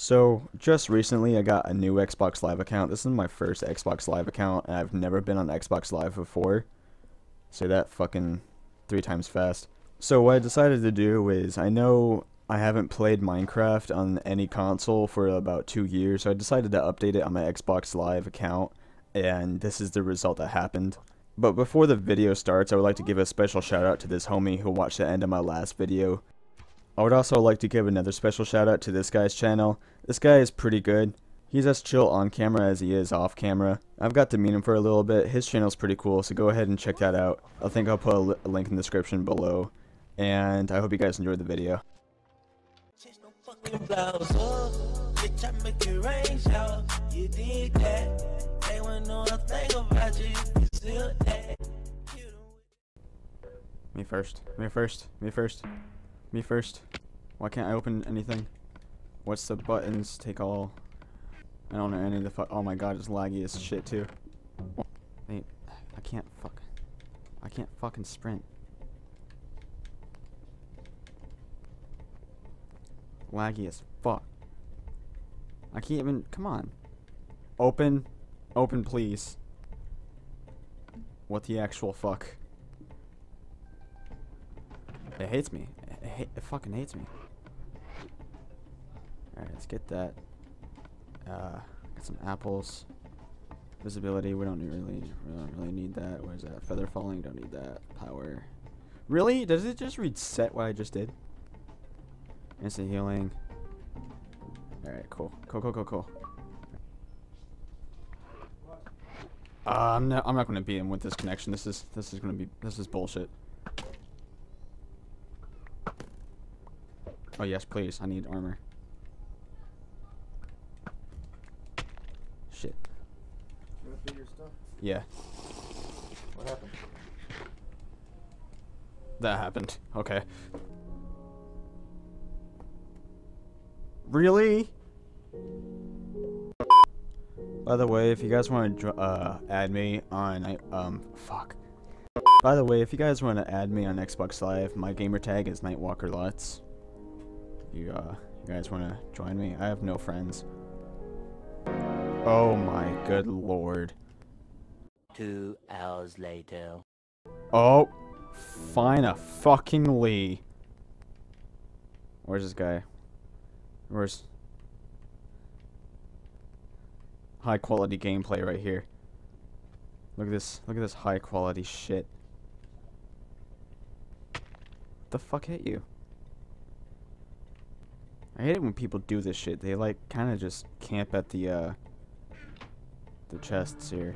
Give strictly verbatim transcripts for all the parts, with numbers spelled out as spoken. So just recently I got a new Xbox Live account. This is my first Xbox Live account, and I've never been on Xbox Live before. Say that fucking three times fast. So what I decided to do is, I know I haven't played Minecraft on any console for about two years, so I decided to update it on my Xbox Live account, and this is the result that happened. But before the video starts, I would like to give a special shout out to this homie who watched the end of my last video. I would also like to give another special shout out to this guy's channel. This guy is pretty good. He's as chill on camera as he is off camera. I've got to meet him for a little bit. His channel's pretty cool, so go ahead and check that out. I think I'll put a, li a link in the description below. And I hope you guys enjoyed the video. Me first. Me first. Me first. Me first. Why can't I open anything? What's the buttons? Take all. I don't know any of the fuck. Oh my god, it's laggy as shit too. Wait, I can't fuck. I can't fucking sprint. Laggy as fuck. I can't even. Come on. Open. Open, please. What the actual fuck? It hates me. It, hate, it fucking hates me. Alright, let's get that. Uh, got some apples. Visibility, we don't really, we don't really need that. Where's that? Feather falling, don't need that. Power. Really? Does it just reset what I just did? Instant healing. Alright, cool. Cool, cool, cool, cool. Uh, I'm not, I'm not gonna beat him with this connection. This is, this is gonna be, this is bullshit. Oh yes, please. I need armor. Shit. You want to figure stuff? Yeah. What happened? That happened. Okay. Really? By the way, if you guys want to uh, add me on, I, um, fuck. By the way, if you guys want to add me on Xbox Live, my gamer tag is NightwalkerLots. You, uh, you guys want to join me? I have no friends. Oh my good lord. Two hours later. Oh, fine a fucking Lee. Where's this guy? Where's... High quality gameplay right here. Look at this. Look at this high quality shit. What the fuck hit you? I hate it when people do this shit. They like kind of just camp at the uh, the chests here.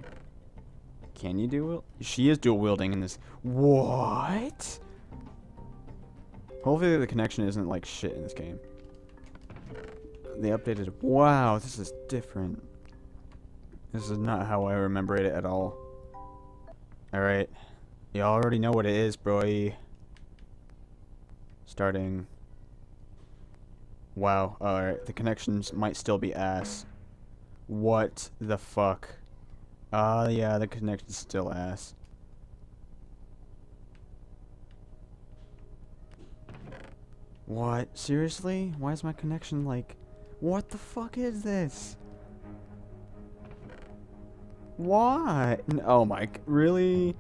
Can you dual wield? She is dual wielding in this. What? Hopefully the connection isn't like shit in this game. They updated. Wow, this is different. This is not how I remember it at all. All right, you already know what it is, bro. Starting. Wow, alright, the connections might still be ass. What the fuck? Ah, uh, yeah, the connection's still ass. What? Seriously? Why is my connection like... What the fuck is this? Why? Oh my... Really?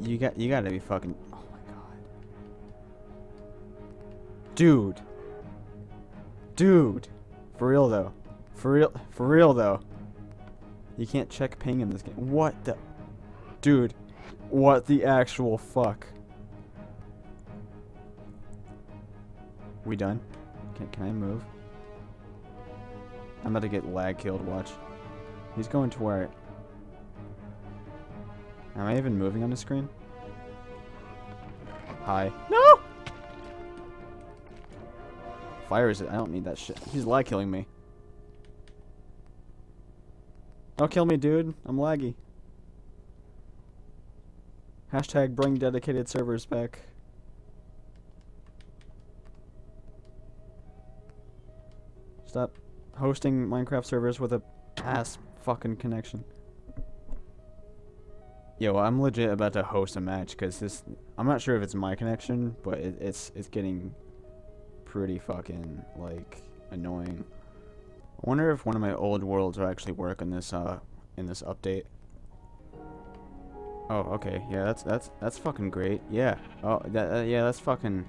You got... You gotta be fucking... Dude. Dude. For real though. For real for real though. You can't check ping in this game. What the Dude. What the actual fuck? We done? Can can I move? I'm about to get lag killed, watch. He's going to where Am I even moving on the screen? Hi. No! Fires it. I don't need that shit. He's lag killing me. Don't kill me, dude. I'm laggy. Hashtag bring dedicated servers back. Stop hosting Minecraft servers with a ass fucking connection. Yo, I'm legit about to host a match because this. I'm not sure if it's my connection, but it, it's it's getting. pretty fucking, like, annoying. I wonder if one of my old worlds will actually work in this, uh, in this update. Oh, okay. Yeah, that's, that's, that's fucking great. Yeah. Oh, that, uh, yeah, that's fucking,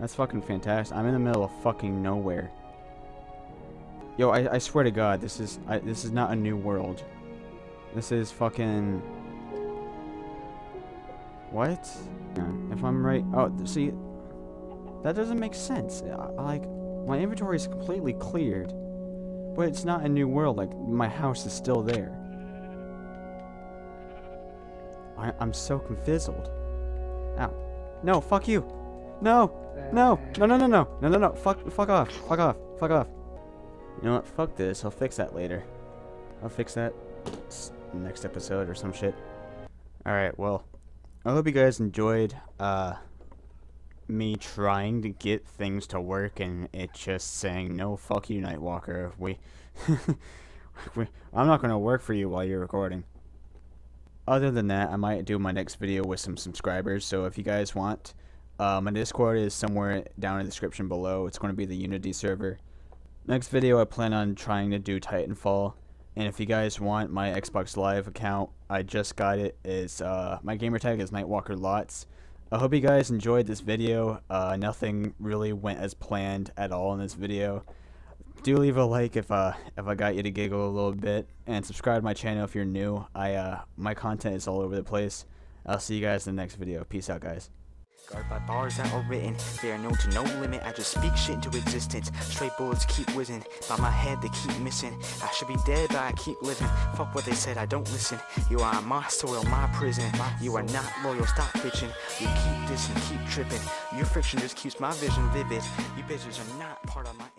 that's fucking fantastic. I'm in the middle of fucking nowhere. Yo, I, I swear to God, this is, I, this is not a new world. This is fucking... What? If I'm right... Oh, see... That doesn't make sense. I, like, my inventory is completely cleared. But it's not a new world. Like, my house is still there. I, I'm so confizzled. Ow. No, fuck you! No! No! No, no, no, no! No, no, no! Fuck, fuck off! Fuck off! Fuck off! You know what? Fuck this. I'll fix that later. I'll fix that next episode or some shit. Alright, well... I hope you guys enjoyed uh, me trying to get things to work and it just saying, no, fuck you, Nightwalker. We, we, I'm not going to work for you while you're recording. Other than that, I might do my next video with some subscribers, so if you guys want, uh, my Discord is somewhere down in the description below. It's going to be the Unity server. Next video, I plan on trying to do Titanfall. And if you guys want my Xbox Live account, I just got it. It's, uh, my gamertag is NightwalkerLots. I hope you guys enjoyed this video. Uh, nothing really went as planned at all in this video. Do leave a like if uh, if I got you to giggle a little bit, and subscribe to my channel if you're new. I uh, my content is all over the place. I'll see you guys in the next video. Peace out, guys. Guard by bars that are written, they are known to no limit. I just speak shit into existence. Straight bullets keep whizzing by my head, they keep missing. I should be dead, but I keep living. Fuck what they said, I don't listen. You are on my soil, my prison. You are not loyal, stop bitching. You keep dissing, keep tripping. Your friction just keeps my vision vivid. You bitches are not part of my